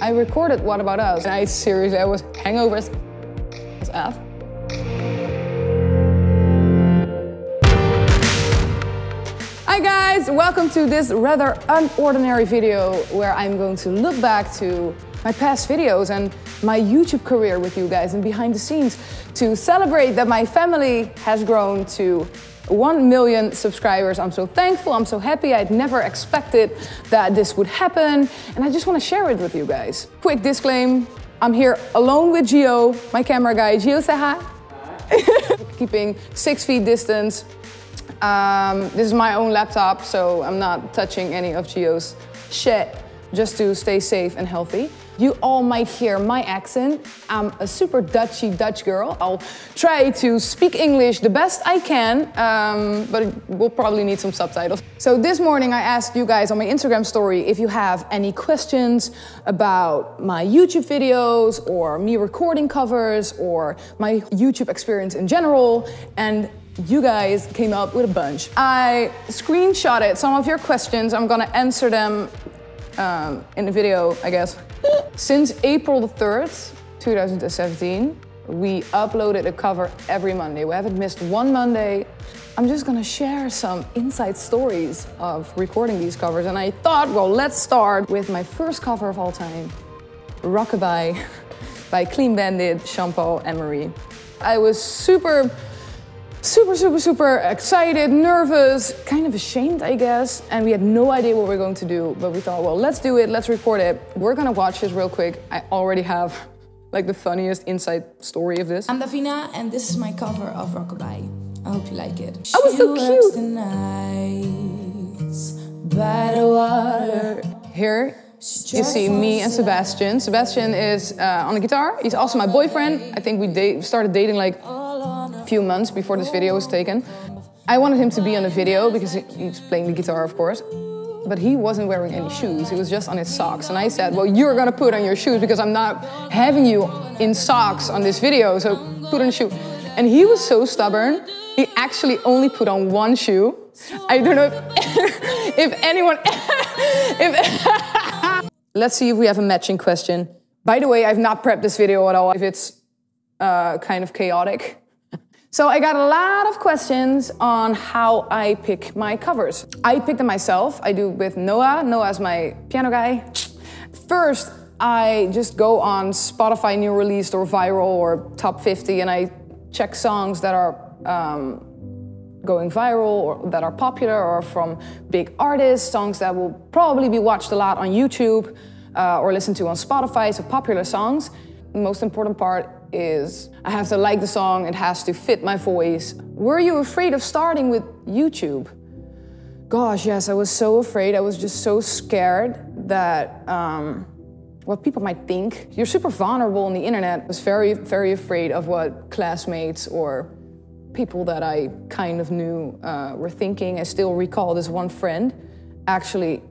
I recorded What About Us, and I seriously, I was hangover as F. Hi guys, welcome to this rather unordinary video where I'm going to look back to my past videos and my YouTube career with you guys and behind the scenes to celebrate that my family has grown to 1 million subscribers. I'm so thankful, I'm so happy. I'd never expected that this would happen, and I just want to share it with you guys. Quick disclaimer, I'm here alone with Gio, my camera guy. Gio, say hi. Hi. Keeping 6 feet distance. This is my own laptop, so I'm not touching any of Gio's shit, just to stay safe and healthy. You all might hear my accent. I'm a super Dutchy Dutch girl. I'll try to speak English the best I can, but we'll probably need some subtitles. So this morning I asked you guys on my Instagram story if you have any questions about my YouTube videos or me recording covers or my YouTube experience in general, and you guys came up with a bunch. I screenshotted some of your questions. I'm gonna answer them in the video, I guess. Since April the 3rd, 2017, we uploaded a cover every Monday. We haven't missed one Monday. I'm just gonna share some inside stories of recording these covers, and I thought, well, let's start with my first cover of all time, Rockabye by Clean Bandit, Sean Paul, and Marie. I was super excited, nervous, kind of ashamed, I guess. And we had no idea what we were going to do, but we thought, well, let's do it, let's record it. We're gonna watch this real quick. I already have like the funniest inside story of this. I'm Davina, and this is my cover of Rockabye. I hope you like it. Oh, it's so cute. The nights by the water. Here you see me and Sebastian. Sebastian is on the guitar. He's also my boyfriend. I think we started dating like few months before this video was taken. I wanted him to be on the video because he's playing the guitar, of course, but he wasn't wearing any shoes. He was just on his socks. And I said, well, you're gonna put on your shoes because I'm not having you in socks on this video, so put on a shoe. And he was so stubborn, he actually only put on one shoe. I don't know if anyone... Let's see if we have a matching question. By the way, I've not prepped this video at all, if it's kind of chaotic. So I got a lot of questions on how I pick my covers. I pick them myself. I do with Noah. Noah's my piano guy. First, I just go on Spotify new released or viral or top 50, and I check songs that are going viral or that are popular or from big artists, songs that will probably be watched a lot on YouTube or listened to on Spotify, so popular songs. The most important part is I have to like the song, it has to fit my voice. Were you afraid of starting with YouTube? Gosh, yes, I was so afraid. I was just so scared that what people might think. You're super vulnerable on the internet. I was very, very afraid of what classmates or people that I kind of knew were thinking. I still recall this one friend actually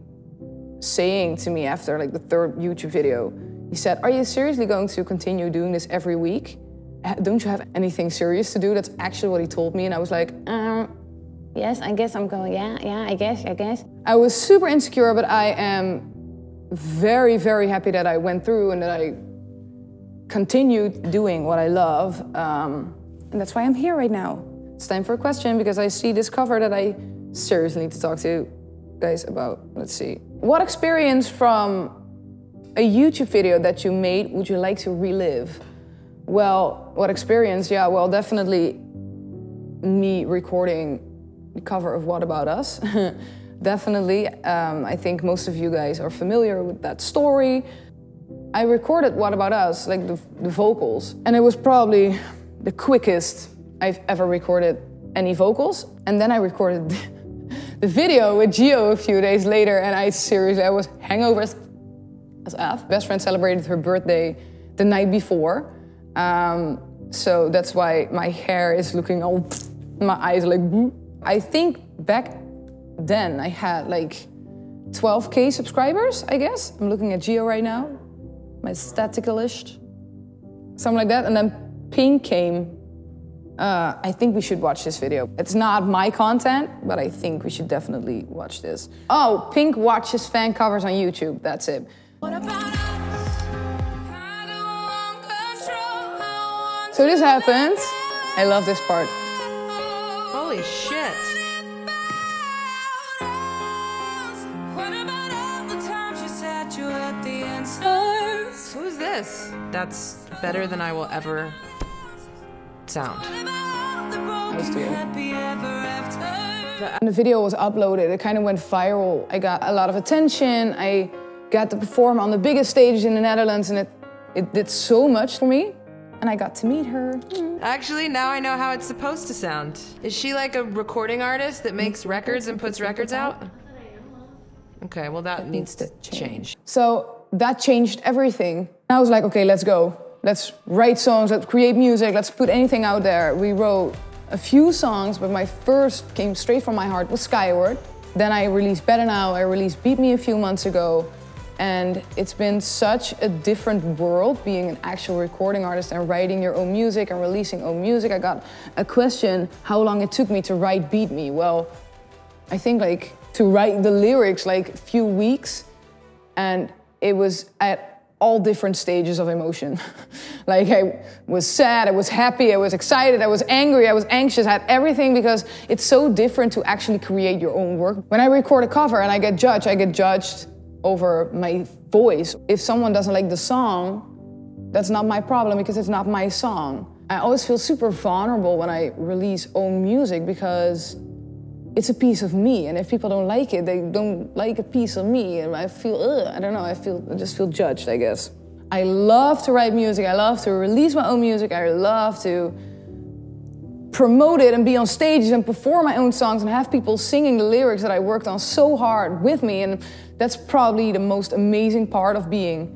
saying to me after like the third YouTube video, he said, are you seriously going to continue doing this every week? Don't you have anything serious to do? That's actually what he told me. And I was like, yes, I guess I'm going, yeah, I guess. I was super insecure, but I am very, very happy that I went through and that I continued doing what I love. And that's why I'm here right now. It's time for a question because I see this cover that I seriously need to talk to you guys about. Let's see. What experience from a YouTube video that you made would you like to relive? Well, what experience? Yeah, well, definitely me recording the cover of What About Us. Definitely. I think most of you guys are familiar with that story. I recorded What About Us, like the vocals, and it was probably the quickest I've ever recorded any vocals. And then I recorded the video with Gio a few days later, and I seriously, I was hangover as F. Best friend celebrated her birthday the night before. So that's why my hair is looking all, my eyes are like, I think back then I had like 12K subscribers, I guess. I'm looking at Gio right now, my statistical list, something like that. And then Pink came. I think we should watch this video. It's not my content, but I think we should definitely watch this. Oh, Pink watches fan covers on YouTube, that's it. What about us? So this happens. I love this part. Holy shit. Who's this? That's better than I will ever sound. When the video was uploaded, it kind of went viral. I got a lot of attention. I got to perform on the biggest stage in the Netherlands, and it did so much for me. And I got to meet her. Actually, now I know how it's supposed to sound. Is she like a recording artist that makes records and puts records out? Okay, well that needs to change. So that changed everything. I was like, okay, let's go. Let's write songs, let's create music, let's put anything out there. We wrote a few songs, but my first came straight from my heart was Skyward. Then I released Better Now, I released Beat Me a few months ago. And it's been such a different world being an actual recording artist and writing your own music and releasing own music. I got a question, how long it took me to write Beat Me? Well, I think like to write the lyrics, like a few weeks. And it was at all different stages of emotion. Like I was sad, I was happy, I was excited, I was angry, I was anxious, I had everything because it's so different to actually create your own work. When I record a cover and I get judged over my voice. If someone doesn't like the song, that's not my problem because it's not my song. I always feel super vulnerable when I release own music because it's a piece of me, and if people don't like it, they don't like a piece of me, and I feel, I don't know, I just feel judged, I guess. I love to write music, I love to release my own music, I love to promote it and be on stages and perform my own songs and have people singing the lyrics that I worked on so hard with me, and that's probably the most amazing part of being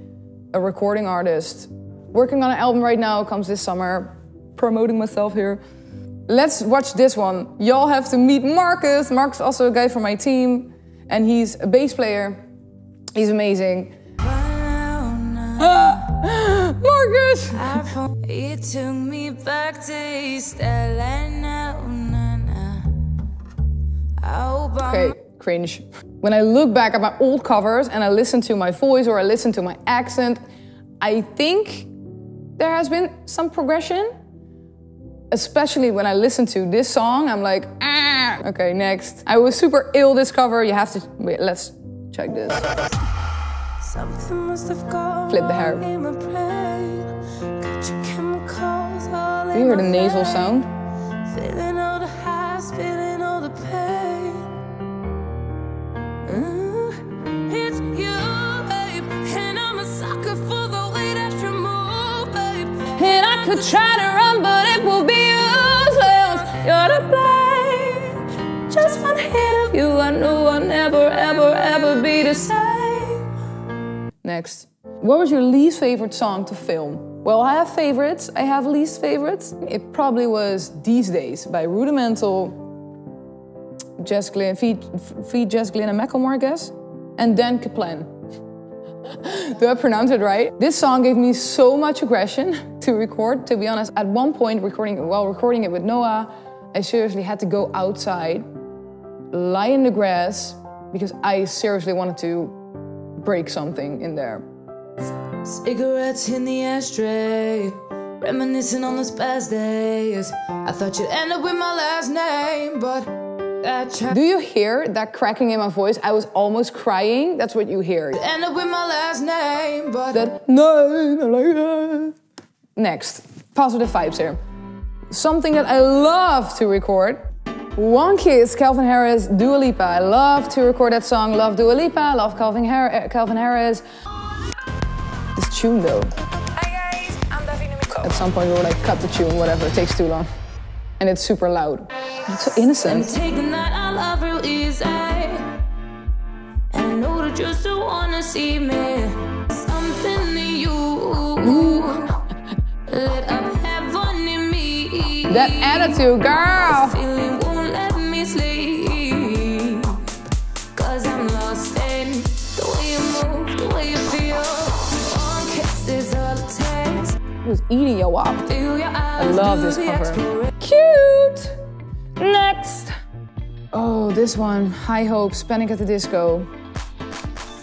a recording artist. Working on an album right now, comes this summer, promoting myself here. Let's watch this one. Y'all have to meet Marcus. Marcus is also a guy from my team, and he's a bass player. He's amazing. Marcus! It took me back to East Atlanta. Okay, cringe. When I look back at my old covers and I listen to my voice or I listen to my accent, I think there has been some progression. Especially when I listen to this song, I'm like, ah! Okay, next. I was super ill this cover. You have to, wait, let's check this. Something must have gone. Flip the hair. You hear the nasal sound? Feeling all the highs, feeling all the pain. It's you, babe. And I'm a sucker for the way that you move, babe. And I could try to run, but it will be useless. You're to blame. Just one hit of you, I know I'll never, ever, ever be the same. Next. What was your least favorite song to film? Well, I have favorites. I have least favorites. It probably was These Days by Rudimental, Jess Glynn, feat Jess Glynn and McElmore, I guess, and Dan Kaplan. Do I pronounce it right? This song gave me so much aggression to record, to be honest. At one point, while recording it with Noah, I seriously had to go outside, lie in the grass, because I seriously wanted to break something in there. Cigarettes in the ashtray, reminiscing on those past days. I thought you'd end up with my last name, but that. Do you hear that cracking in my voice? I was almost crying. That's what you hear. End up with my last name, but that. No. Next, positive vibes here. Something that I love to record. One Kiss, Calvin Harris, Dua Lipa. I love to record that song. Love Dua Lipa, love Calvin Harris. This tune though. Hi guys, I'm Davina Michelle. At some point we were like, cut the tune, whatever, it takes too long. And it's super loud. And it's so innocent. I'm taking that I love real easy. And know that you still wanna see me. Something in you. Let up heaven in me. That attitude, girl! Who's eating your wop. I love this cover. Cute! Next! Oh, this one, High Hopes, Panic at the Disco.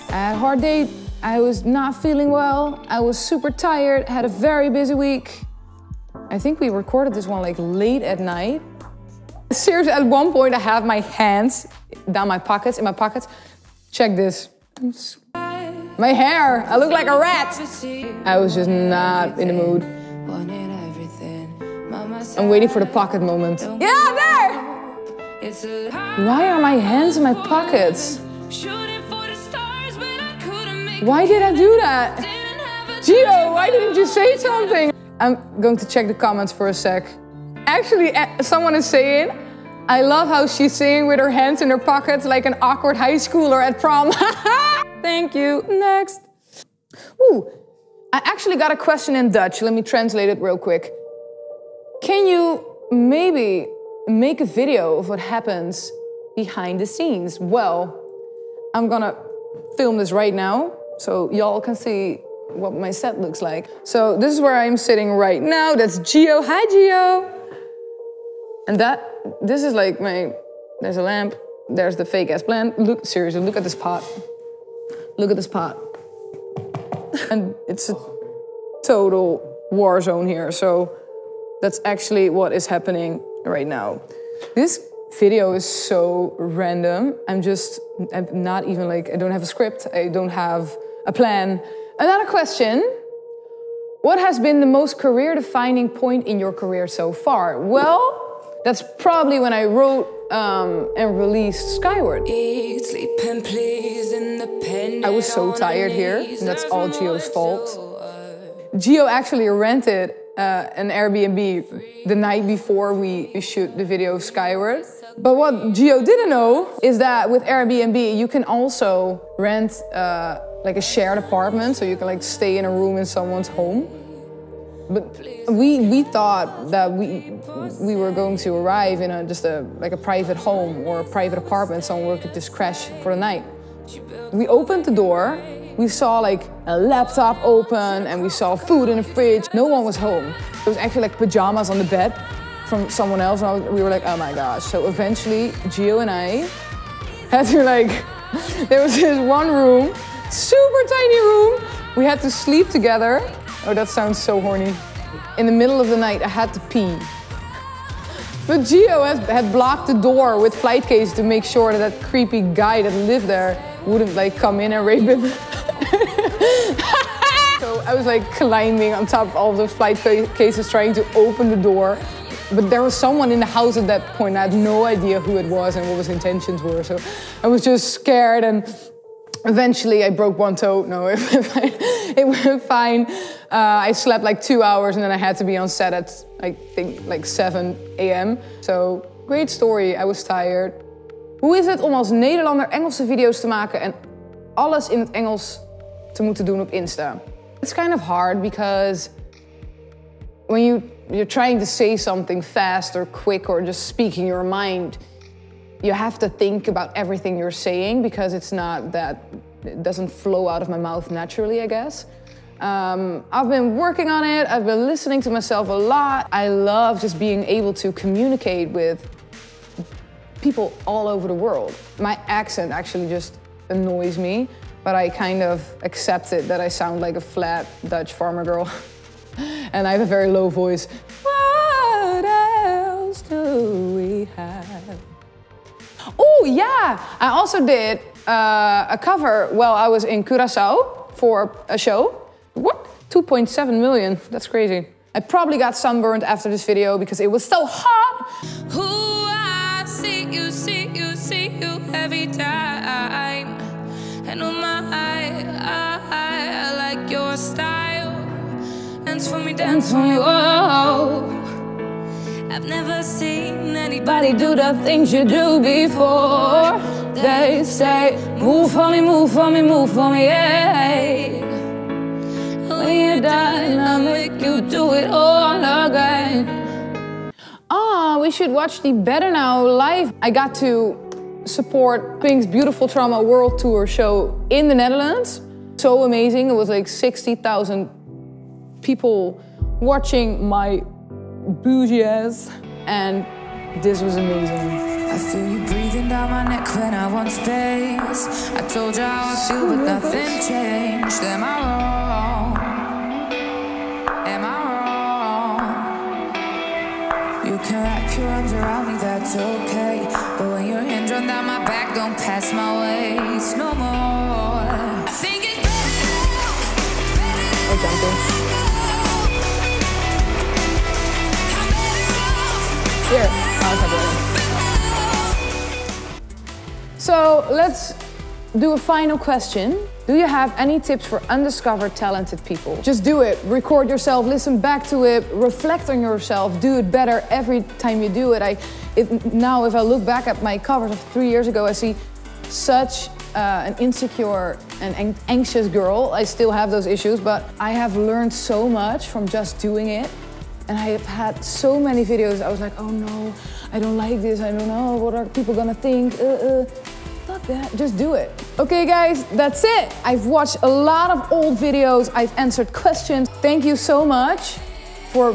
I had a hard date, I was not feeling well, I was super tired, had a very busy week. I I think we recorded this one like late at night. Seriously, at one point I have my hands down my pockets, in my pockets. Check this. My hair, I look like a rat. I was just not in the mood. I'm waiting for the pocket moment. Yeah, there! Why are my hands in my pockets? Why did I do that? Gio, why didn't you say something? I'm going to check the comments for a sec. Actually, someone is saying, I love how she's singing with her hands in her pockets like an awkward high schooler at prom. Thank you, next. Ooh, I actually got a question in Dutch. Let me translate it real quick. Can you maybe make a video of what happens behind the scenes? Well, I'm gonna film this right now so y'all can see what my set looks like. So this is where I'm sitting right now. That's Gio. Hi, Gio. And this is like there's a lamp, there's the fake ass plant. Look, seriously, look at this pot. Look at this pot. And it's a total war zone here. So that's actually what is happening right now. This video is so random. I'm not even like, I don't have a script. I don't have a plan. Another question. What has been the most career-defining point in your career so far? Well, that's probably when I wrote and released Skyward. I was so tired here, and that's all Gio's fault. Gio actually rented an Airbnb the night before we shoot the video of Skyward. But what Gio didn't know is that with Airbnb, you can also rent like a shared apartment, so you can like stay in a room in someone's home. But we thought that we were going to arrive in just a private home or a private apartment somewhere we could just crash for the night. We opened the door, we saw like a laptop open and we saw food in the fridge. No one was home. It was actually like pajamas on the bed from someone else, and we were like, oh my gosh. So eventually Gio and I had to like, there was this one room, super tiny room, we had to sleep together. Oh, that sounds so horny. In the middle of the night, I had to pee. But Gio had blocked the door with flight case to make sure that that creepy guy that lived there wouldn't like come in and rape him. So I was like climbing on top of all the flight cases trying to open the door. But there was someone in the house at that point. I had no idea who it was and what his intentions were. So I was just scared, and eventually I broke one toe. No, it went fine. I slept like 2 hours and then I had to be on set at, I think, like 7 a.m. So, great story, I was tired. Hoe is het om als Nederlander Engelse video's te maken en alles in het Engels te moeten doen op Insta? It's kind of hard because when you're trying to say something fast or quick or just speaking your mind, you have to think about everything you're saying because it's not that, it doesn't flow out of my mouth naturally, I guess. I've been working on it, I've been listening to myself a lot. I love just being able to communicate with people all over the world. My accent actually just annoys me, but I kind of accept it that I sound like a flat Dutch farmer girl. And I have a very low voice. What else do we have? Oh, yeah, I also did a cover while I was in Curaçao for a show. What? 2.7 million, that's crazy. I probably got sunburned after this video because it was so hot. Who I see you every time. And oh my, I like your style. Dance for me, oh. I've never seen anybody do the things you do before. They say, move for me, move for me, move for me, yeah. When you're dying, I'll make you do it all again. Ah, we should watch the Better Now live. I got to support Pink's Beautiful Trauma World Tour show in the Netherlands. So amazing, it was like 60,000 people watching my bougie ass, and this was amazing. I feel you breathing down my neck when I want space. I told you how I feel, but nothing changed. Am I wrong? Am I wrong? it's okay. But when you're in, drawn down my back, don't pass my waist no more. I think it's better now, better now. Here, I'll have it. So let's do a final question. Do you have any tips for undiscovered talented people? Just do it. Record yourself, listen back to it, reflect on yourself, do it better every time you do it. Now if I look back at my covers of 3 years ago, I see such an insecure and anxious girl. I still have those issues, but I have learned so much from just doing it. And I have had so many videos, I was like, oh no, I don't like this, I don't know, what are people gonna think? Fuck that, just do it. Okay guys, that's it. I've watched a lot of old videos, I've answered questions. Thank you so much for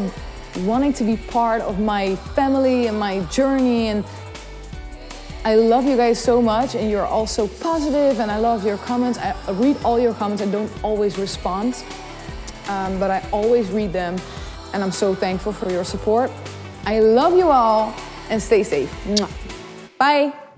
wanting to be part of my family and my journey, and I love you guys so much, and you're all so positive, and I love your comments. I read all your comments, I don't always respond, but I always read them, and I'm so thankful for your support. I love you all, and stay safe. Mwah. Bye.